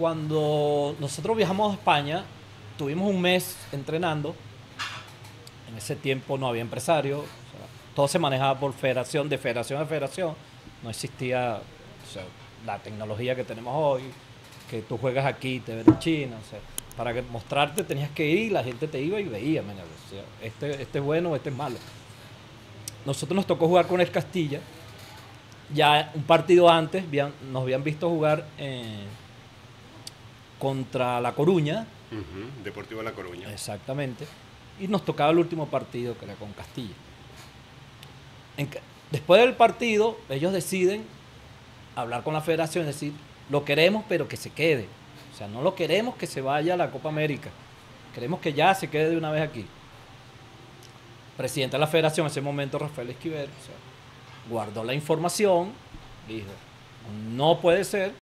cuando nosotros viajamos a España, tuvimos un mes entrenando. En ese tiempo no había empresarios, o sea, todo se manejaba por federación, de federación a federación. No existía, o sea, la tecnología que tenemos hoy, que tú juegas aquí y te ves en China. O sea, para mostrarte tenías que ir y la gente te iba y veía, man, o sea, este es bueno, este es malo. Nosotros nos tocó jugar con el Castilla. Ya un partido antes nos habían visto jugar contra La Coruña. Deportivo La Coruña. Exactamente. Y nos tocaba el último partido, que era con Castilla. Después del partido, ellos deciden hablar con la federación, es decir, lo queremos pero que se quede. O sea, no lo queremos que se vaya a la Copa América. Queremos que ya se quede de una vez aquí. Presidente de la federación en ese momento, Rafael Esquiver, o sea, guardó la información, dijo, no puede ser.